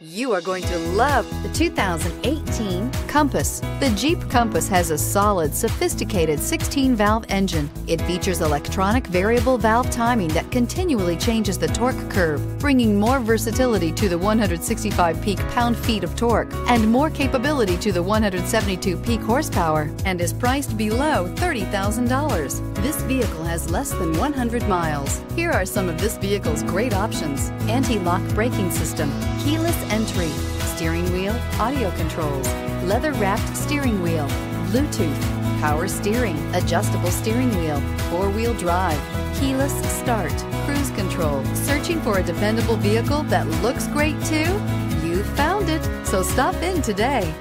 You are going to love the 2018 Compass. The Jeep Compass has a solid, sophisticated 16-valve engine. It features electronic variable valve timing that continually changes the torque curve, bringing more versatility to the 165 peak pound-feet of torque and more capability to the 172 peak horsepower, and is priced below $30,000. This vehicle has less than 100 miles. Here are some of this vehicle's great options: anti-lock braking system, keyless entry, steering wheel audio controls, leather-wrapped steering wheel, Bluetooth, power steering, adjustable steering wheel, four-wheel drive, keyless start, cruise control. Searching for a dependable vehicle that looks great too? You found it, so stop in today.